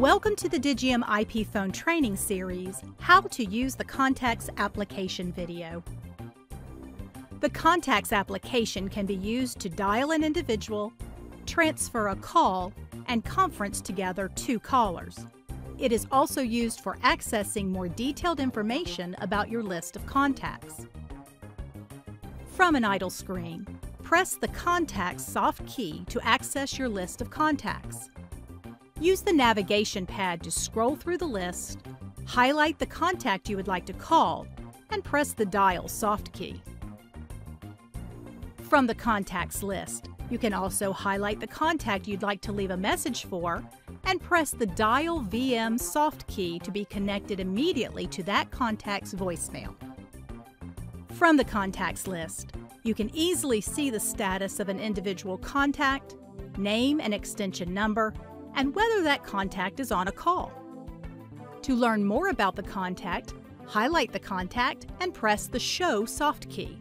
Welcome to the Digium IP Phone Training Series, How to Use the Contacts Application video. The Contacts application can be used to dial an individual, transfer a call, and conference together two callers. It is also used for accessing more detailed information about your list of contacts. From an idle screen, press the Contacts soft key to access your list of contacts. Use the navigation pad to scroll through the list, highlight the contact you would like to call, and press the Dial soft key. From the contacts list, you can also highlight the contact you'd like to leave a message for and press the Dial VM soft key to be connected immediately to that contact's voicemail. From the contacts list, you can easily see the status of an individual contact, name and extension number, and whether that contact is on a call. To learn more about the contact, highlight the contact and press the Show soft key.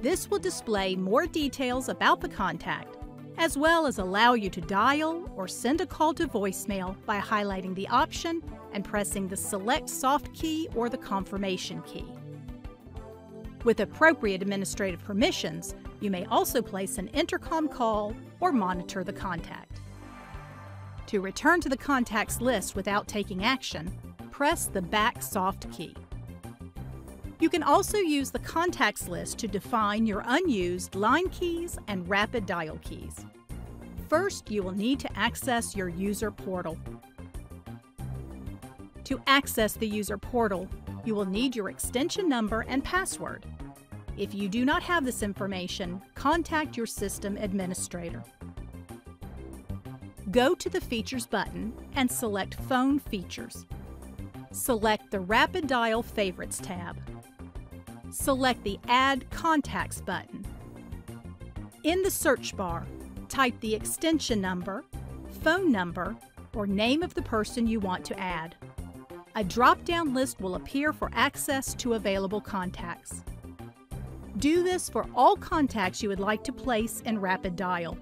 This will display more details about the contact, as well as allow you to dial or send a call to voicemail by highlighting the option and pressing the Select soft key or the confirmation key. With appropriate administrative permissions, you may also place an intercom call or monitor the contact. To return to the contacts list without taking action, press the back soft key. You can also use the contacts list to define your unused line keys and rapid dial keys. First, you will need to access your user portal. To access the user portal, you will need your extension number and password. If you do not have this information, contact your system administrator. Go to the Features button and select Phone Features. Select the Rapid Dial Favorites tab. Select the Add Contacts button. In the search bar, type the extension number, phone number, or name of the person you want to add. A drop-down list will appear for access to available contacts. Do this for all contacts you would like to place in Rapid Dial.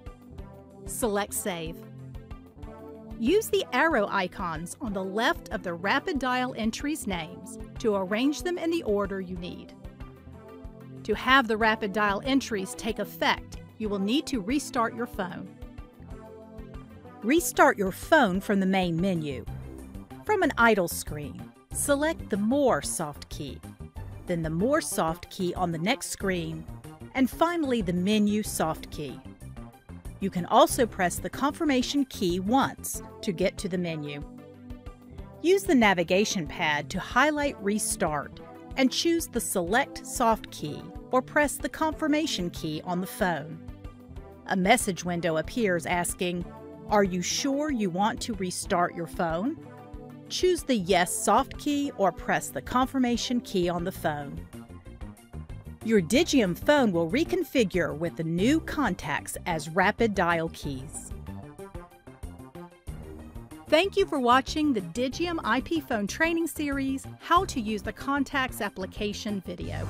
Select Save. Use the arrow icons on the left of the Rapid Dial entries' names to arrange them in the order you need. To have the Rapid Dial entries take effect, you will need to restart your phone. Restart your phone from the main menu. From an idle screen, select the More soft key, then the More soft key on the next screen, and finally the Menu soft key. You can also press the confirmation key once to get to the menu. Use the navigation pad to highlight Restart and choose the Select soft key or press the confirmation key on the phone. A message window appears asking, "Are you sure you want to restart your phone?" Choose the Yes soft key or press the confirmation key on the phone. Your Digium phone will reconfigure with the new contacts as rapid dial keys. Thank you for watching the Digium IP Phone Training Series, How to Use the Contacts Application video.